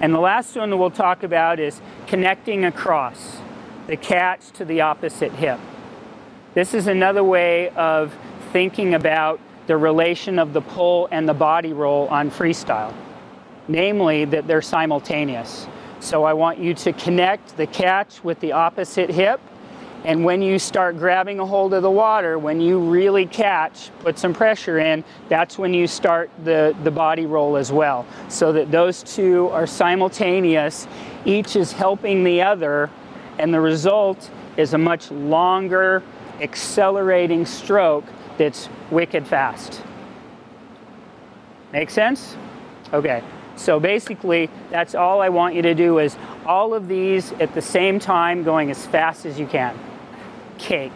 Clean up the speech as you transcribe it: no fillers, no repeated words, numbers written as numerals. And the last one that we'll talk about is connecting across the catch to the opposite hip. This is another way of thinking about the relation of the pull and the body roll on freestyle, namely that they're simultaneous. So I want you to connect the catch with the opposite hip, and when you start grabbing a hold of the water, when you really catch, put some pressure in, that's when you start the body roll as well, so that those two are simultaneous, each is helping the other, and the result is a much longer accelerating stroke that's wicked fast. Make sense? Okay. So basically, that's all I want you to do is all of these at the same time going as fast as you can. Cake.